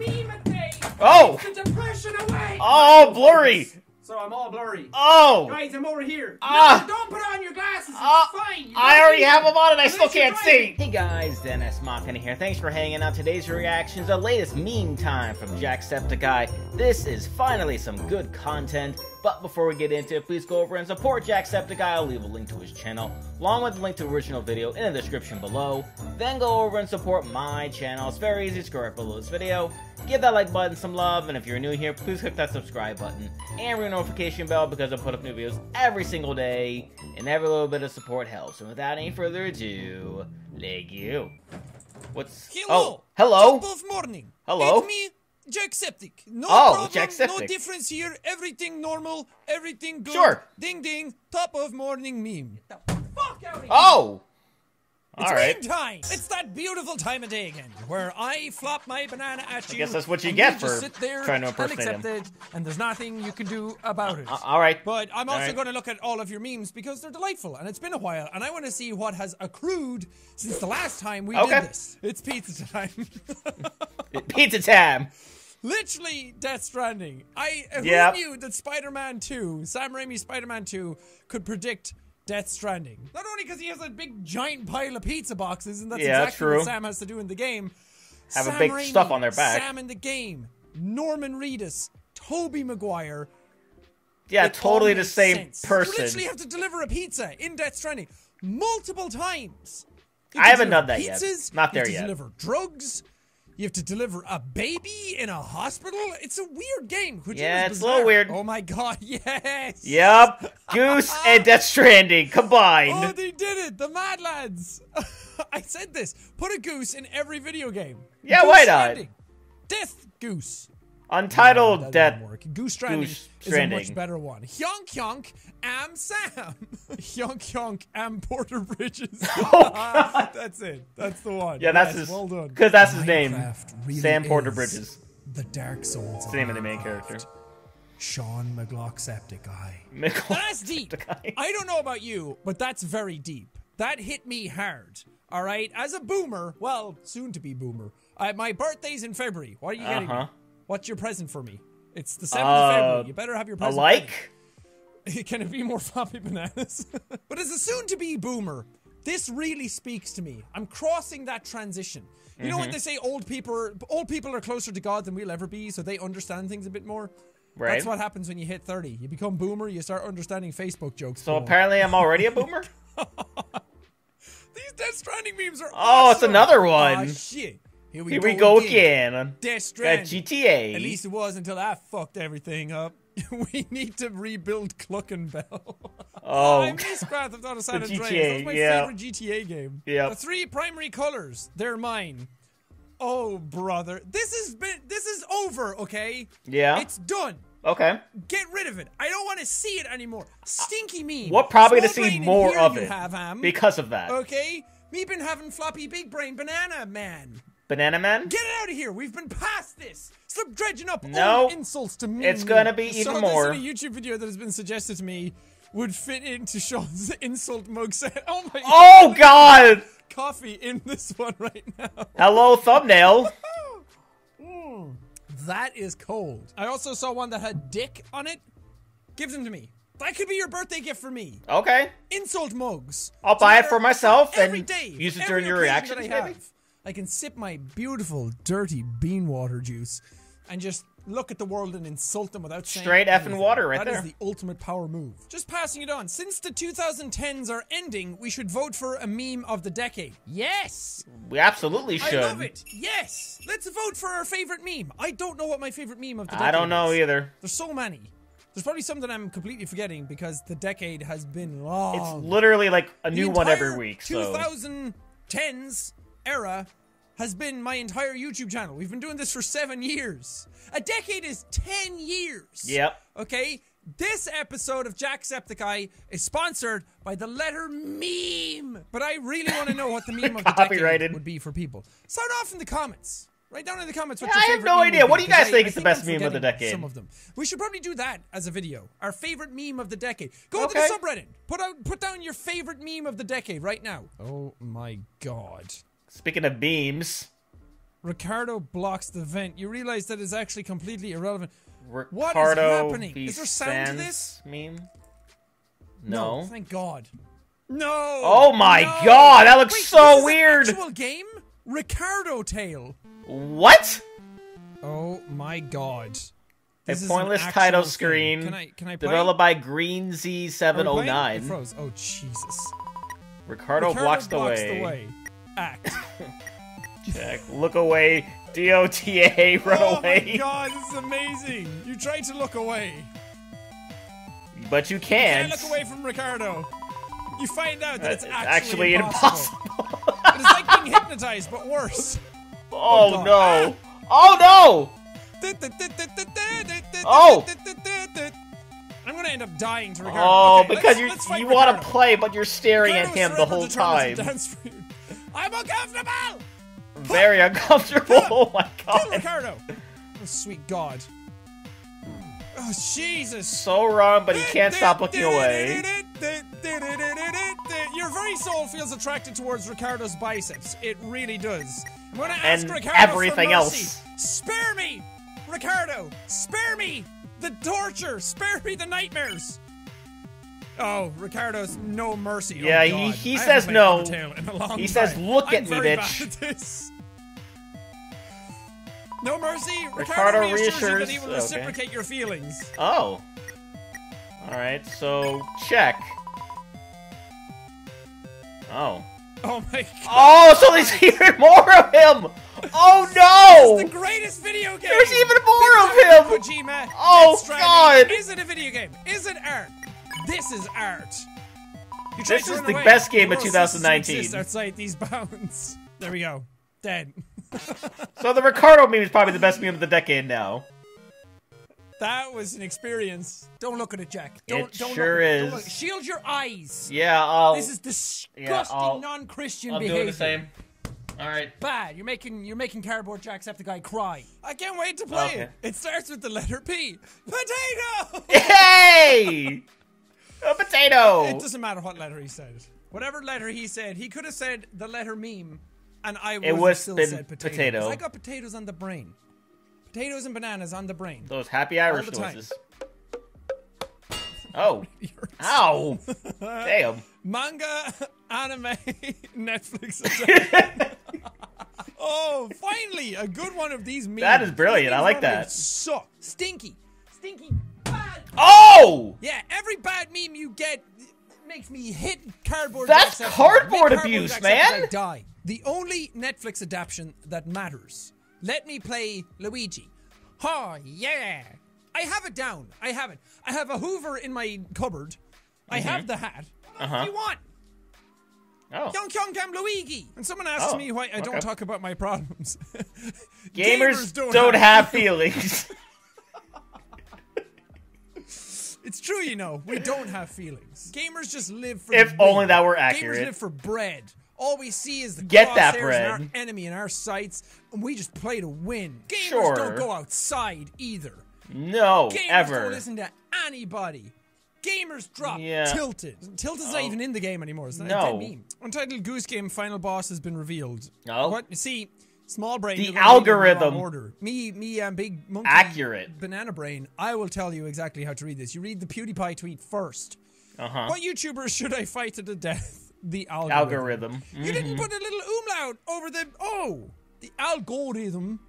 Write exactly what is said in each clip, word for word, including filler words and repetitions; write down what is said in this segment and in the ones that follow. meme and things. Oh! Takes the depression away. Oh, blurry. So I'm all blurry. Oh! Guys, I'm over here. Uh, no, don't put on your glasses. It's uh, fine. You I already have them on and I still can't see. Hey guys, Dennis Mockina here. Thanks for hanging out. Today's reaction is the latest meme time from Jacksepticeye. This is finally some good content. But before we get into it, please go over and support Jacksepticeye. I'll leave a link to his channel, along with the link to the original video in the description below. Then go over and support my channel. It's very easy. Scroll right below this video. Give that like button some love. And if you're new here, please click that subscribe button and ring the notification bell because I put up new videos every single day. And every little bit of support helps. And without any further ado, thank you. What's... Hello. Oh, hello. Top of morning. Hello. It's me. Jackseptic. No oh, problem, Jackseptic. No difference here. Everything normal, everything good. Sure. Ding ding, top of morning meme. Get the fuck out of here. Oh! Alright. It's meme time! It's that beautiful time of day again, where I flop my banana at you. I guess that's what you get you for sit there trying to impersonate him. And there's nothing you can do about it. Uh, Alright. But I'm also right. going to look at all of your memes because they're delightful, and it's been a while, and I want to see what has accrued since the last time we okay. did this. It's pizza time. Pizza time! Literally Death Stranding. I yep. who knew that Spider-Man two, Sam Raimi's Spider-Man two, could predict Death Stranding. Not only because he has a big giant pile of pizza boxes, and that's yeah, exactly true. what Sam has to do in the game. Have Sam a big Raimi, stuff on their back. Sam in the game, Norman Reedus, Tobey Maguire. Yeah, totally the same sense. person. You literally have to deliver a pizza in Death Stranding multiple times. I haven't done that pizzas, yet. Not there you yet. Deliver drugs. You have to deliver a baby in a hospital? It's a weird game. Which yeah, it's bizarre. a little weird. Oh my god, yes! Yep, Goose and Death Stranding combined. Oh, they did it, the Mad Lads. I said this, put a goose in every video game. Yeah, why not? Death Goose. Untitled no, Death Goose Stranding, Goose Stranding is a much better one. Hyonk Hyonk, I'm Sam. Hyonk Hyonk, I'm Porter Bridges. Oh, uh, that's it. That's the one. Yeah, that's yes, his. Well done. Because that's his Minecraft name. Really Sam Porter Bridges. The Dark Souls. It's the name of the main character. Sean McGlocksepticeye. That's deep. I don't know about you, but that's very deep. That hit me hard. All right, as a boomer, well, soon to be boomer. I, my birthday's in February. What are you getting? Uh-huh. What's your present for me? It's the seventh uh, of February. You better have your present. A like? Can it be more floppy bananas? But as a soon-to-be boomer, this really speaks to me. I'm crossing that transition. You mm-hmm. know what they say? Old people, old people are closer to God than we'll ever be, so they understand things a bit more. Right. That's what happens when you hit thirty. You become boomer. You start understanding Facebook jokes. So more. Apparently, I'm already a boomer. These Death Stranding memes are. Oh, awesome. It's another one. Oh, shit. Here we, Here we go, go again. again. Death Stranding. G T A. At least it was until I fucked everything up. We need to rebuild Cluckin' Bell. Oh, I miss Grand Theft Auto San Andreas. That was my yeah. favorite G T A game. Yep. The three primary colors, they're mine. Oh, brother, this has been. This is over. Okay. Yeah. It's done. Okay. Get rid of it. I don't want to see it anymore. Stinky meme. What probably Small to see more of it have, um, because of that. Okay. Me been having floppy big brain banana man. Banana Man? Get out of here! We've been past this! Stop dredging up no, all insults to me! It's gonna be even so more. This is a YouTube video that has been suggested to me would fit into Sean's insult mug set. Oh my oh god! god! Coffee in this one right now. Hello, thumbnail! mm, that is cold. I also saw one that had dick on it. Give them to me. That could be your birthday gift for me. Okay. Insult mugs. I'll so buy it for myself every and day, use it during your reaction. That I have. Maybe? I can sip my beautiful, dirty bean water juice and just look at the world and insult them without saying Straight effing water right that there. That is the ultimate power move. Just passing it on. Since the two thousand tens are ending, we should vote for a meme of the decade. Yes! We absolutely should. I love it. Yes! Let's vote for our favorite meme. I don't know what my favorite meme of the decade is. I don't know is. either. There's so many. There's probably some that I'm completely forgetting because the decade has been long. It's literally like a the new one every week. So. two thousand tens... era has been my entire YouTube channel. We've been doing this for seven years. A decade is ten years. Yep. Okay? This episode of Jacksepticeye is sponsored by the letter meme. But I really want to know what the meme of the decade would be for people. Sound off in the comments. Write down in the comments what yeah, your favorite I have no idea. What do you guys I, think is the best meme of the decade? Some of them. We should probably do that as a video. Our favorite meme of the decade. Go okay. to the subreddit. Put out put down your favorite meme of the decade right now. Oh my god. Speaking of beams. Ricardo blocks the vent. You realize that is actually completely irrelevant. Ricardo, what is happening? Is there sound to this meme? No. no. Thank God. No. Oh my no. God, that looks Wait, so this weird. Is an actual game? Ricardo Tale. What? Oh my God. A this pointless title screen. Can I, can I play? Developed by Green Z seven oh nine. It froze. Oh Jesus. Ricardo, Ricardo blocks, blocks the way. The way. Act. Check. Look away. D O T A. Run oh away. Oh my God, this is amazing. You tried to look away. But you can't. You can't look away from Ricardo. You find out that it's actually, actually impossible. impossible. It's like being hypnotized, but worse. Oh, oh no. Oh no! Oh! I'm gonna end up dying to Ricardo. Oh, okay, because let's, let's you want to play, but you're staring Ricardo's at him the whole time. I'm uncomfortable! Very uncomfortable. Oh my God. Kill Ricardo! Oh, sweet God. Oh, Jesus. So wrong, but he can't stop looking away. Your very soul feels attracted towards Ricardo's biceps. It really does. I'm gonna ask and Ricardo everything for mercy. Else. Spare me, Ricardo. Spare me the torture. Spare me the nightmares. Oh, Ricardo's no mercy. Yeah, oh, he, he says no. He says, time. Look at I'm me, bitch. No mercy. Ricardo, Ricardo reassures you that he will okay. reciprocate your feelings. Oh. All right. So check. Oh. Oh my God. Oh, so there's even more of him. Oh no! It's the greatest video game. There's even more of him. Kojima, oh God! Is it a video game? Is it art? This is art. You this is the away. best game the of two thousand nineteen. Outside these bounds. There we go. Dead. So the Ricardo meme is probably the best meme of the decade now. That was an experience. Don't look at it, Jack. Don't, it don't sure look at it. Don't look. Is. Shield your eyes. Yeah, I'll... This is disgusting yeah, non-Christian behavior. I'll do the same. All right. Bad. You're making you're making cardboard Jacksepticeye cry. I can't wait to play okay. it. It starts with the letter P. Potato. Hey! A potato. It doesn't matter what letter he said. Whatever letter he said, he could have said the letter meme, and I would have still said potato. potato. I got potatoes on the brain. Potatoes and bananas on the brain. Those happy Irish noises. Oh. Ow. Damn. Manga, anime, Netflix. Oh, finally, a good one of these memes. That is brilliant. I like that. Suck. Stinky. Stinky. Bad. Oh. Yeah, every bad meme you get makes me hit cardboard. That's cardboard abuse, man. I die. The only Netflix adaptation that matters. Let me play Luigi. Oh, yeah. I have it down. I have it. I have a Hoover in my cupboard. Mm-hmm. I have the hat. What uh-huh. do you want? Oh. Young Kyung Cam Luigi. And someone asks oh, me why I okay. don't talk about my problems. Gamers, Gamers don't, don't have, have feelings. It's true, you know. We don't have feelings. Gamers just live for If only that were accurate. Gamers live for bread. All we see is the Get that bread. And our enemy in our sights, and we just play to win. Gamers sure. don't go outside either. No, Gamers ever. Gamers don't listen to anybody. Gamers drop yeah. Tilted. Tilted's oh. not even in the game anymore. It's not no. a meme. Untitled Goose Game final boss has been revealed. No. What? You see, small brain. The algorithm. Order. Me, me, um, big monkey. Accurate. Banana brain. I will tell you exactly how to read this. You read the PewDiePie tweet first. Uh-huh. What YouTubers should I fight to the death? The algorithm. algorithm. Mm-hmm. You didn't put a little umlaut over the oh, the algorithm,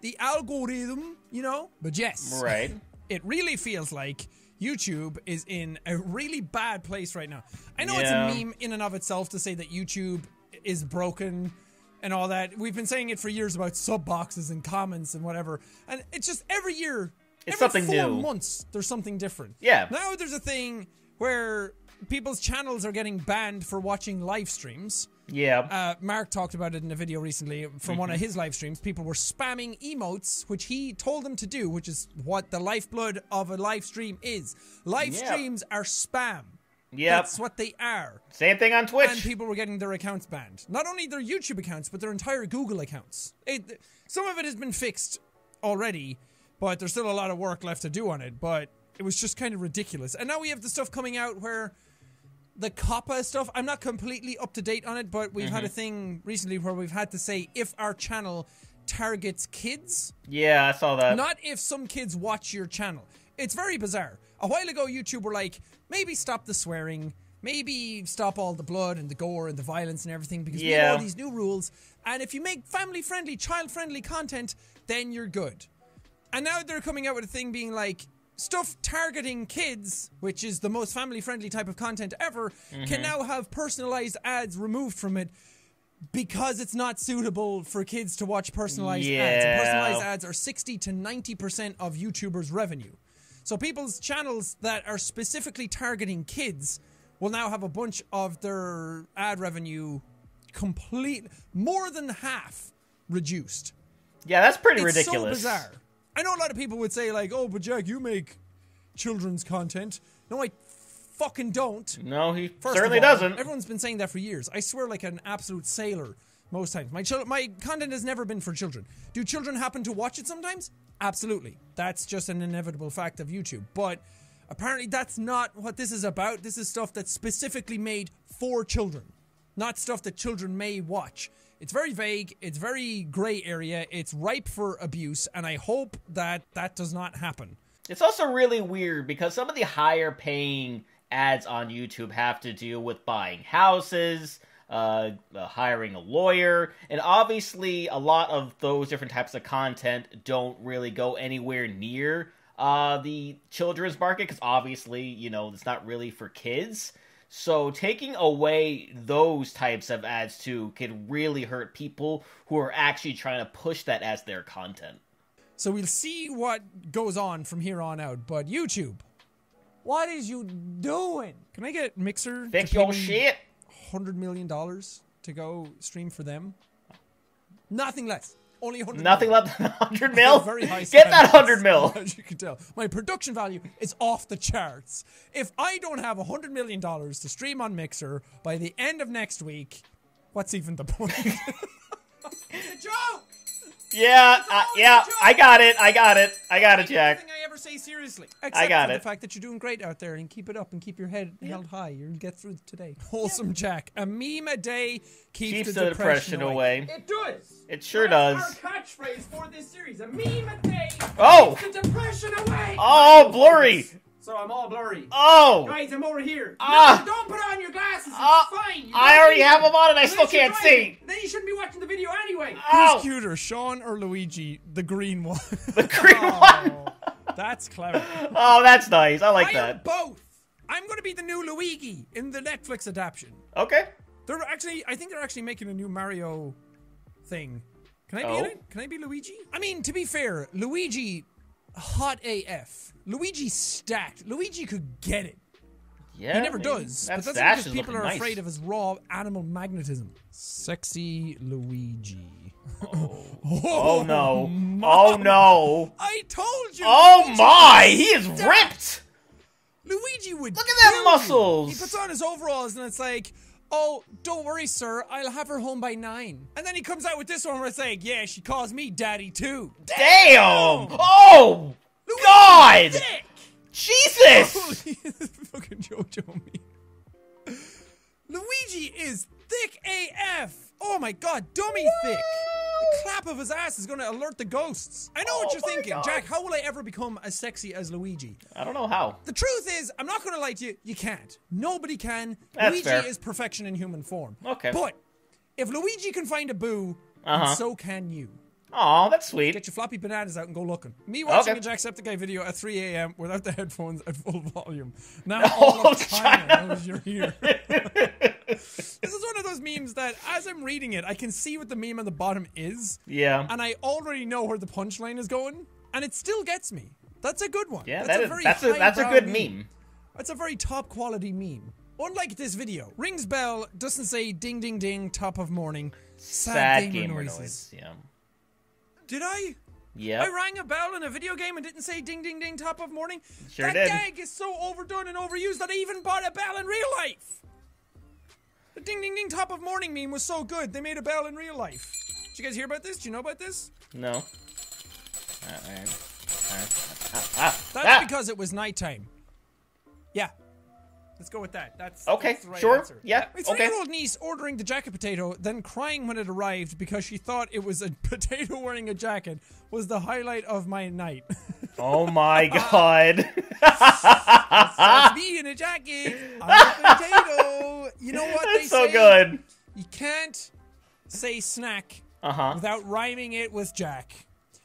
the algorithm. You know, but yes, right. It really feels like YouTube is in a really bad place right now. I know yeah. it's a meme in and of itself to say that YouTube is broken and all that. We've been saying it for years about sub boxes and comments and whatever, and it's just every year, it's every something four new. months there's something different. Yeah. Now there's a thing where people's channels are getting banned for watching live streams. Yeah. Uh, Mark talked about it in a video recently from mm-hmm. one of his live streams. People were spamming emotes, which he told them to do, which is what the lifeblood of a live stream is. Live yep. streams are spam. Yeah. That's what they are. Same thing on Twitch. And people were getting their accounts banned. Not only their YouTube accounts, but their entire Google accounts. It, some of it has been fixed already, but there's still a lot of work left to do on it. But it was just kind of ridiculous. And now we have the stuff coming out where the COPPA stuff, I'm not completely up to date on it, but we've mm-hmm. had a thing recently where we've had to say if our channel targets kids. Yeah, I saw that. Not if some kids watch your channel. It's very bizarre. A while ago, YouTube were like, maybe stop the swearing, maybe stop all the blood and the gore and the violence and everything, because yeah. we have all these new rules, and if you make family-friendly, child-friendly content, then you're good. And now they're coming out with a thing being like, stuff targeting kids, which is the most family-friendly type of content ever, mm-hmm. can now have personalized ads removed from it because it's not suitable for kids to watch personalized yeah. ads. And personalized ads are sixty to ninety percent of YouTubers' revenue. So people's channels that are specifically targeting kids will now have a bunch of their ad revenue complete, more than half reduced. Yeah, that's pretty it's ridiculous. It's so bizarre. I know a lot of people would say like, oh, but Jack, you make children's content. No, I fucking don't. No, he First certainly of all, doesn't. Everyone's been saying that for years. I swear like an absolute sailor most times. My, my content has never been for children. Do children happen to watch it sometimes? Absolutely. That's just an inevitable fact of YouTube. But apparently that's not what this is about. This is stuff that's specifically made for children, not stuff that children may watch. It's very vague. It's very gray area. It's ripe for abuse. And I hope that that does not happen. It's also really weird because some of the higher paying ads on YouTube have to do with buying houses, Uh, uh, hiring a lawyer, and obviously a lot of those different types of content don't really go anywhere near uh, the children's market because obviously, you know, it's not really for kids. So taking away those types of ads too could really hurt people who are actually trying to push that as their content. So we'll see what goes on from here on out, but YouTube, what is you doing? Can I get Mixer? Fix your shit. one hundred million dollars to go stream for them. Nothing less. Only one hundred. Nothing less than one hundred mil. Very high. Get that one hundred mil. As you can tell, my production value is off the charts. If I don't have one hundred million dollars to stream on Mixer by the end of next week, what's even the point? It's a joke. Yeah, uh, yeah, I got it. I got it. I got it, Jack. Everything I ever say seriously. Except I got for it. The fact that you're doing great out there, and keep it up and keep your head yep. held high. You'll get through today. Wholesome yep. Jack. A meme a day keeps, keeps the, the depression, depression away. away. It does. It sure That's does. Our catchphrase for this series: a meme a day oh. keeps the depression away. Oh, blurry. So I'm all blurry. Oh, guys, I'm over here. Uh, no, don't put on your glasses. It's uh, fine. You I already have them on, and I still can't see. Then you shouldn't be watching the video anyway. Oh. Who's cuter, Sean or Luigi? The green one. The green oh, one. That's clever. Oh, that's nice. I like I that. Am both. I'm going to be the new Luigi in the Netflix adaptation. Okay. They're actually. I think they're actually making a new Mario thing. Can I oh. be in it? Can I be Luigi? I mean, to be fair, Luigi. Hot A F. Luigi stacked. Luigi could get it. Yeah, he never man. does. That's but that's because people are nice. afraid of his raw animal magnetism. Sexy Luigi. Oh, oh, oh no! Mom. Oh no! I told you. Oh Luigi my! He is ripped. Luigi would. Look at that muscles. You. He puts on his overalls and it's like, oh, don't worry, sir. I'll have her home by nine. And then he comes out with this one where it's like, yeah, she calls me daddy too. Damn! Damn. Oh! Luigi God! Dick. Jesus! Holy fucking Jojo me. Luigi is thick A F. Oh my God, dummy Woo! thick. The clap of his ass is going to alert the ghosts. I know oh, what you're thinking. God. Jack, how will I ever become as sexy as Luigi? I don't know how. The truth is, I'm not going to lie to you, you can't. Nobody can. That's Luigi fair. is perfection in human form. Okay. But if Luigi can find a boo, uh-huh. so can you. Aw, that's sweet. Get your floppy bananas out and go looking. Me watching okay. a Jacksepticeye video at three A M without the headphones at full volume. Now all oh, of China knows you're here. This is one of those memes that, as I'm reading it, I can see what the meme on the bottom is. Yeah. And I already know where the punchline is going, and it still gets me. That's a good one. Yeah, that's that a is, very that's a, that's a good meme. meme. That's a very top-quality meme. Unlike this video, rings bell, doesn't say ding, ding, ding, top of morning. Sad, sad gamer, gamer noises. Noise, yeah. Did I? Yeah. I rang a bell in a video game and didn't say ding, ding, ding, top of morning. Sure that did. Gag is so overdone and overused that I even bought a bell in real life. The ding, ding, ding, top of morning meme was so good they made a bell in real life. Did you guys hear about this? Do you know about this? No. Uh, uh, uh, uh, uh, That's ah. because it was nighttime. Yeah. Let's go with that. That's okay. That's the right sure. Answer. Yeah. My three-year-old okay. niece ordering the jacket potato, then crying when it arrived because she thought it was a potato wearing a jacket, was the highlight of my night. Oh my god. That's, that's me in a jacket. I'm a potato. You know what? That's they so say? Good. You can't say snack uh-huh. without rhyming it with Jack.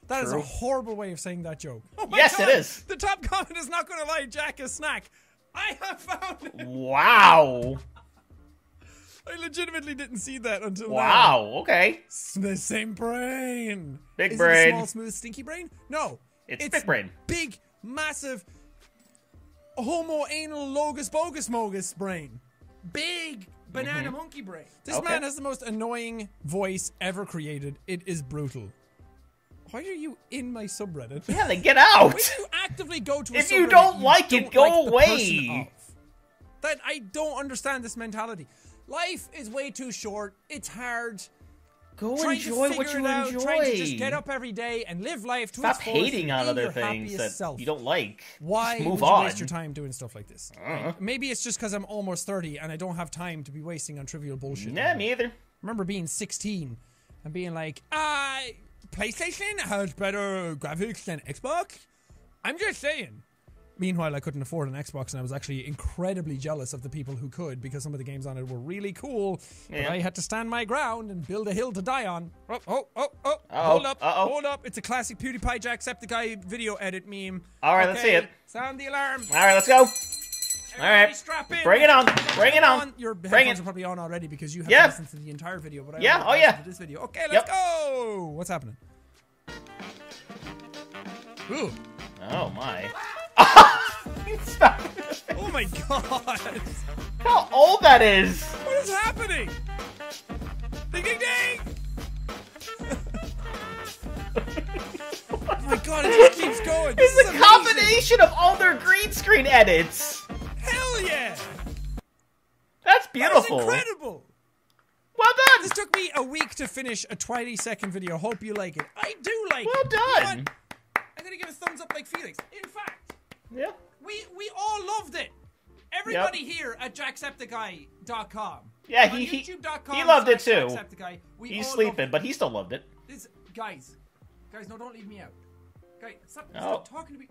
That True. Is a horrible way of saying that joke. Oh my yes, God. It is. The top comment is not going to lie. Jack is snack. I have found it. Wow. I legitimately didn't see that until wow, now. Wow, okay. It's the same brain. Big is brain. Is it a small, smooth, stinky brain? No. It's, it's big brain. Big, massive, homo anal logus bogus mogus brain. Big banana mm-hmm. monkey brain. This okay. man has the most annoying voice ever created. It is brutal. Why are you in my subreddit? Yeah, then get out! When you actively go to a if subreddit, you don't like you don't it, go like away! That I don't understand this mentality. Life is way too short. It's hard. Go trying enjoy to what you out, enjoy. Trying to just get up every day and live life to stop its fullest. Stop hating on other things that self. You don't like. Why just move would on. You waste your time doing stuff like this? Uh-huh. Right? Maybe it's just because I'm almost thirty and I don't have time to be wasting on trivial bullshit. Nah, anymore. Me either. I remember being sixteen and being like, I... PlayStation has better graphics than Xbox? I'm just saying. Meanwhile, I couldn't afford an Xbox, and I was actually incredibly jealous of the people who could, because some of the games on it were really cool, yeah. but I had to stand my ground and build a hill to die on. Oh, oh, oh, oh, uh-oh. Hold up, uh-oh. Hold up. It's a classic PewDiePie Jacksepticeye video edit meme. All right, okay. Let's see it. Sound the alarm. All right, let's go. Everybody all right, bring it on, bring it on. Your headphones are probably on already because you have yeah. listened to the entire video. But I yeah, oh yeah. This video. Okay, let's yep. go. What's happening? Ooh. Oh my. Oh my god. How old that is. What is happening? Ding ding ding. Oh my god, it just keeps going. This it's is a combination of all their green screen edits. Hell yeah! That's beautiful. That's incredible. Well done. This took me a week to finish a twenty second video. Hope you like it. I do like well it. Well done. You know I'm gonna give a thumbs up like Felix. In fact, yeah. we we all loved it. Everybody yep. here at Jacksepticeye dot com. Yeah, he he, he loved it too. We He's sleeping, but he still loved it. This, guys, guys, no, don't leave me out. Guys, stop, oh. stop talking to me.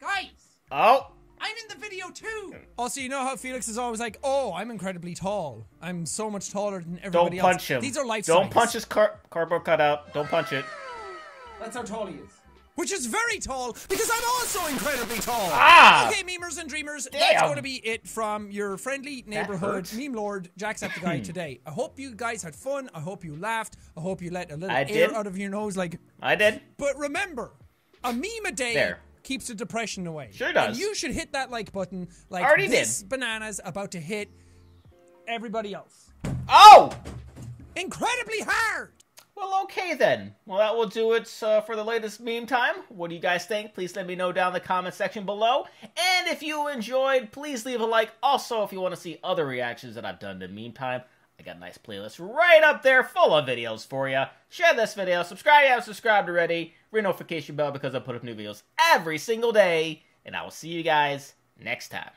Guys. Oh. I'm in the video too! Also, you know how Felix is always like, oh, I'm incredibly tall. I'm so much taller than everybody else. Don't punch else. Him. These are life Don't size. Punch his car cardboard cutout. Don't punch it. That's how tall he is. Which is very tall, because I'm also incredibly tall. Ah! Okay, memers and dreamers, damn. That's going to be it from your friendly neighborhood meme lord, Jacksepticeye, today. I hope you guys had fun. I hope you laughed. I hope you let a little I air did. Out of your nose like... I did. But remember, a meme a day... There. Keeps the depression away. Sure does. And you should hit that like button like already this did. Banana's about to hit everybody else. Oh! Incredibly hard! Well, okay then. Well, that will do it uh, for the latest meme time. What do you guys think? Please let me know down in the comment section below. And if you enjoyed, please leave a like. Also, if you want to see other reactions that I've done to meme time, I got a nice playlist right up there full of videos for you. Share this video. Subscribe if you haven't subscribed already. Ring notification bell because I put up new videos every single day. And I will see you guys next time.